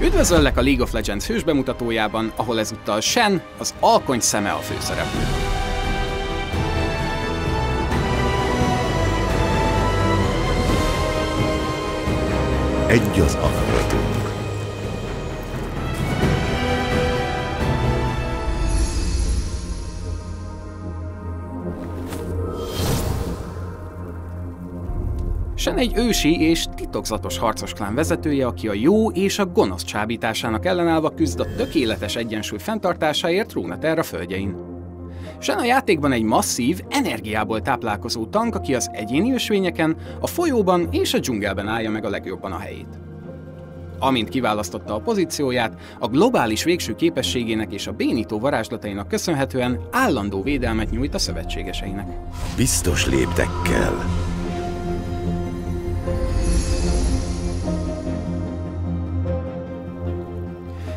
Üdvözöllek a League of Legends hős bemutatójában, ahol ezúttal Shen, az alkony szeme a főszereplő. Egy az akaratunk. Shen egy ősi és titokzatos harcos klán vezetője, aki a jó és a gonosz csábításának ellenállva küzd a tökéletes egyensúly fenntartásáért Runeter a földjein. Shen a játékban egy masszív, energiából táplálkozó tank, aki az egyéni ösvényeken, a folyóban és a dzsungelben állja meg a legjobban a helyét. Amint kiválasztotta a pozícióját, a globális végső képességének és a bénító varázslatainak köszönhetően állandó védelmet nyújt a szövetségeseinek. Biztos léptekkel.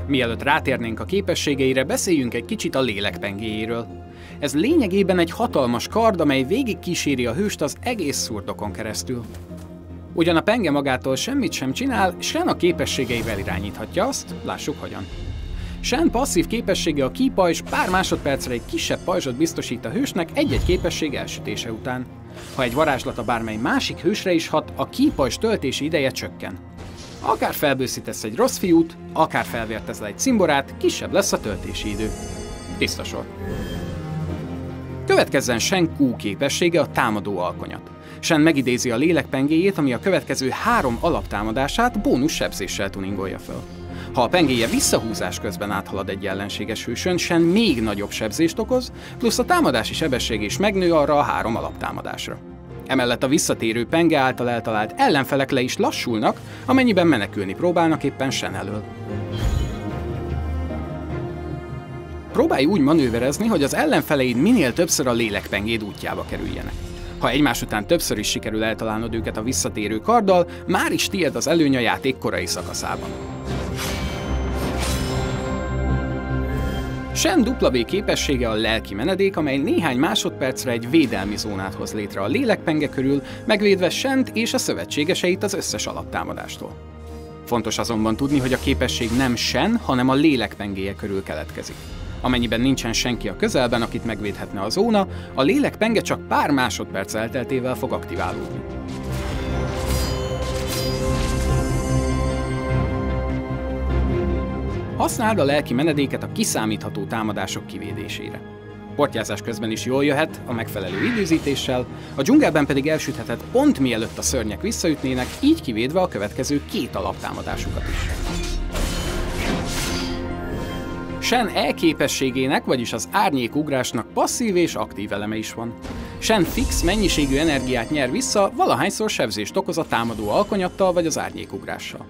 Mielőtt rátérnénk a képességeire, beszéljünk egy kicsit a lélek pengéjéről. Ez lényegében egy hatalmas kard, amely végig kíséri a hőst az egész szurdokon keresztül. Ugyan a penge magától semmit sem csinál, Shen a képességeivel irányíthatja azt, lássuk hogyan. Shen passzív képessége a Ki-Pajzs pár másodpercre egy kisebb pajzsot biztosít a hősnek egy-egy képesség elsütése után. Ha egy varázslata bármely másik hősre is hat, a Ki-Pajzs töltési ideje csökken. Akár felbőszítesz egy rossz fiút, akár felvértez le egy cimborát, kisebb lesz a töltési idő. Tiszta sor. Következzen Shen Q képessége, a támadó alkonyat. Shen megidézi a lélek pengéjét, ami a következő 3 alaptámadását bónusz sebzéssel tuningolja fel. Ha a pengéje visszahúzás közben áthalad egy ellenséges hősön, Shen még nagyobb sebzést okoz, plusz a támadási sebesség is megnő arra a 3 alaptámadásra. Emellett a visszatérő penge által eltalált ellenfelek le is lassulnak, amennyiben menekülni próbálnak éppen Shen elől. Próbálj úgy manőverezni, hogy az ellenfeleid minél többször a lélekpengéd útjába kerüljenek. Ha egymás után többször is sikerül eltalálnod őket a visszatérő karddal, már is tiéd az előny a játék korai szakaszában. Shen W képessége a lelki menedék, amely néhány másodpercre egy védelmi zónát hoz létre a lélekpenge körül, megvédve Shent és a szövetségeseit az összes alaptámadástól. Fontos azonban tudni, hogy a képesség nem Shen, hanem a lélekpengéje körül keletkezik. Amennyiben nincsen senki a közelben, akit megvédhetne a zóna, a lélekpenge csak pár másodperc elteltével fog aktiválódni. Használd a lelki menedéket a kiszámítható támadások kivédésére. Portyázás közben is jól jöhet, a megfelelő időzítéssel, a dzsungelben pedig elsütheted pont mielőtt a szörnyek visszaütnének, így kivédve a következő 2 alaptámadásukat is. Shen E képességének, vagyis az árnyékugrásnak passzív és aktív eleme is van. Shen fix mennyiségű energiát nyer vissza, valahányszor sebzést okoz a támadó alkonyattal vagy az árnyékugrással.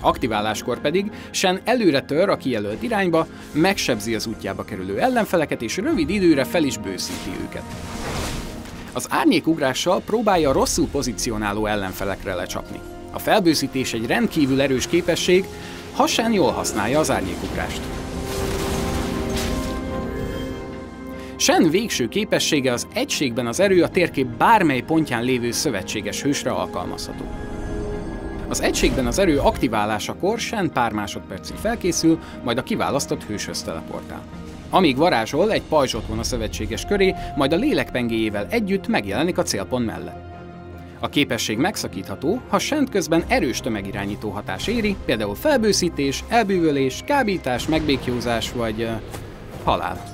Aktiváláskor pedig Shen előre tör a kijelölt irányba, megsebzi az útjába kerülő ellenfeleket és rövid időre fel is bőszíti őket. Az árnyékugrással próbálja rosszul pozícionáló ellenfelekre lecsapni. A felbőszítés egy rendkívül erős képesség, ha Shen jól használja az árnyékugrást. Shen végső képessége az egységben az erő, a térkép bármely pontján lévő szövetséges hősre alkalmazható. Az egységben az erő aktiválásakor Shen pár másodpercig felkészül, majd a kiválasztott hőshöz teleportál. Amíg varázsol, egy pajzsot von a szövetséges köré, majd a lélek pengéjével együtt megjelenik a célpont mellett. A képesség megszakítható, ha Shent közben erős tömegirányító hatás éri, például felbőszítés, elbűvölés, kábítás, megbékjózás vagy halál.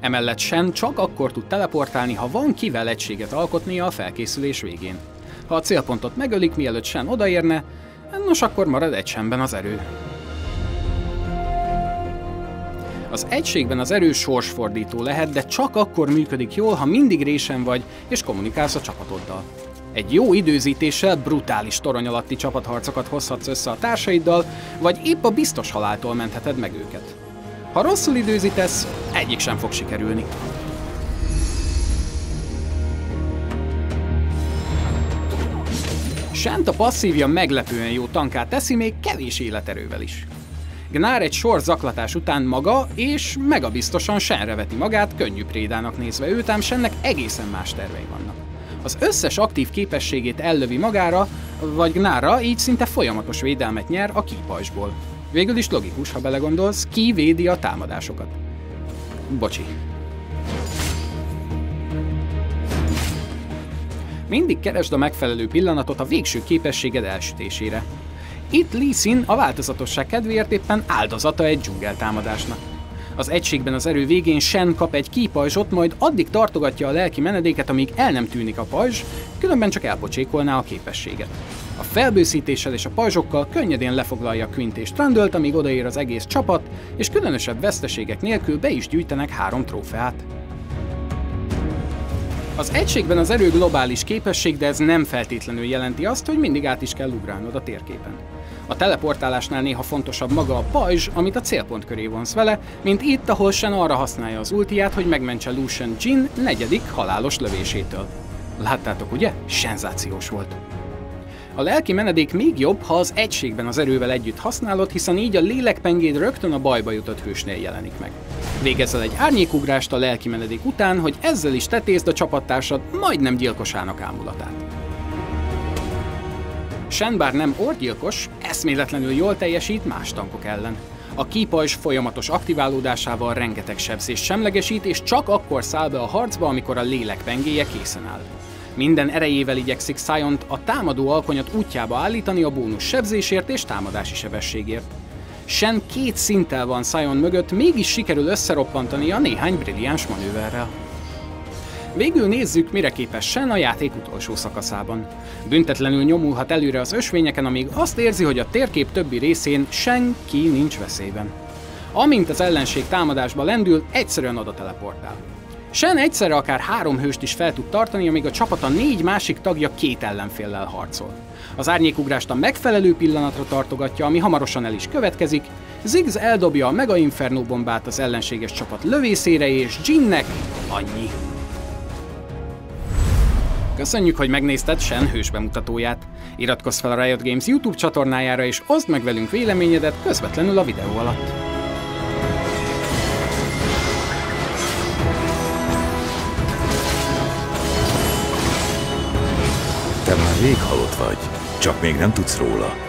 Emellett Shen csak akkor tud teleportálni, ha van kivel egységet alkotnia a felkészülés végén. Ha a célpontot megölik, mielőtt Shen odaérne, nos akkor marad egy Shenben az erő. Az egységben az erő sorsfordító lehet, de csak akkor működik jól, ha mindig résen vagy és kommunikálsz a csapatoddal. Egy jó időzítéssel brutális torony alatti csapatharcokat hozhatsz össze a társaiddal, vagy épp a biztos haláltól mentheted meg őket. Ha rosszul időzítesz, egyik sem fog sikerülni. Shent a passzívja meglepően jó tanká teszi még kevés életerővel is. Gnár egy sor zaklatás után maga és megabiztosan Shenre veti magát, könnyű prédának nézve őt, ám Shennek egészen más tervei vannak. Az összes aktív képességét ellövi magára, vagy Gnárra, így szinte folyamatos védelmet nyer a Ki-Pajzsból. Végül is logikus, ha belegondolsz, ki védi a támadásokat. Bocsi. Mindig keresd a megfelelő pillanatot a végső képességed elsütésére. Itt Lee Sin a változatosság kedvéért éppen áldozata egy dzsungeltámadásnak. Az Egységben az erő végén Shen kap egy Ki-Pajzsot, majd addig tartogatja a lelki menedéket, amíg el nem tűnik a pajzs, különben csak elpocsékolná a képességet. A felbőszítéssel és a pajzsokkal könnyedén lefoglalja Quint és Trendolt, amíg odaér az egész csapat, és különösebb veszteségek nélkül be is gyűjtenek 3 trófeát. Az Egységben az erő globális képesség, de ez nem feltétlenül jelenti azt, hogy mindig át is kell ugrálnod a térképen. A teleportálásnál néha fontosabb maga a pajzs, amit a célpont köré vonsz vele, mint itt, ahol Shen arra használja az ultiát, hogy megmentse Lucian Jin negyedik halálos lövésétől. Láttátok, ugye? Senzációs volt. A lelki menedék még jobb, ha az Egységben az erővel együtt használod, hiszen így a lélekpengéd rögtön a bajba jutott hősnél jelenik meg. Végezzel egy árnyékugrást a lelki menedék után, hogy ezzel is tetézd a csapattársad majdnem gyilkosának ámulatát. Shen bár nem orgyilkos, eszméletlenül jól teljesít más tankok ellen. A Ki-Pajzs folyamatos aktiválódásával rengeteg sebzést semlegesít, és csak akkor száll be a harcba, amikor a lélek pengéje készen áll. Minden erejével igyekszik Sziont a támadó alkonyat útjába állítani a bónusz sebzésért és támadási sebességért. Shen 2 szinttel van Szion mögött, mégis sikerül összeroppantania néhány brilliáns manőverrel. Végül nézzük, mire képes Shen a játék utolsó szakaszában. Büntetlenül nyomulhat előre az ösvényeken, amíg azt érzi, hogy a térkép többi részén senki nincs veszélyben. Amint az ellenség támadásba lendül, egyszerűen oda teleportál. Shen egyszerre akár 3 hőst is fel tud tartani, amíg a csapata 4 másik tagja 2 ellenféllel harcol. Az árnyékugrást a megfelelő pillanatra tartogatja, ami hamarosan el is következik, Ziggs eldobja a Mega Inferno bombát az ellenséges csapat lövészére, és Jinnek annyi. Köszönjük, hogy megnézted Shen hős bemutatóját! Iratkozz fel a Riot Games YouTube csatornájára, és oszd meg velünk véleményedet közvetlenül a videó alatt! Te már rég halott vagy, csak még nem tudsz róla.